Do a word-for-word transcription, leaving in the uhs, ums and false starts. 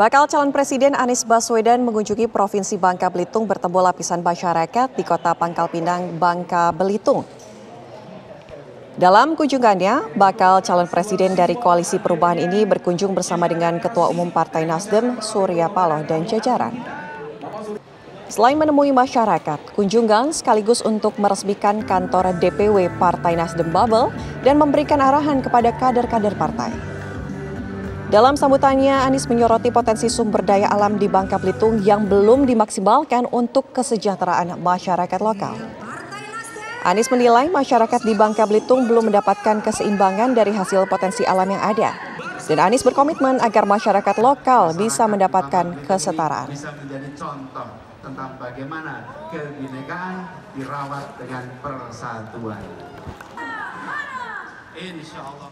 Bakal calon presiden Anies Baswedan mengunjungi Provinsi Bangka Belitung bertemu lapisan masyarakat di kota Pangkal Pinang, Bangka Belitung. Dalam kunjungannya, bakal calon presiden dari koalisi perubahan ini berkunjung bersama dengan Ketua Umum Partai Nasdem, Surya Paloh, dan jajaran. Selain menemui masyarakat, kunjungan sekaligus untuk meresmikan kantor D P W Partai Nasdem Babel dan memberikan arahan kepada kader-kader partai. Dalam sambutannya, Anies menyoroti potensi sumber daya alam di Bangka Belitung yang belum dimaksimalkan untuk kesejahteraan masyarakat lokal. Anies menilai masyarakat di Bangka Belitung belum mendapatkan keseimbangan dari hasil potensi alam yang ada. Dan Anies berkomitmen agar masyarakat lokal bisa mendapatkan kesetaraan. Bisa menjadi contoh tentang bagaimana kebinekaan dirawat dengan persatuan. Insya Allah.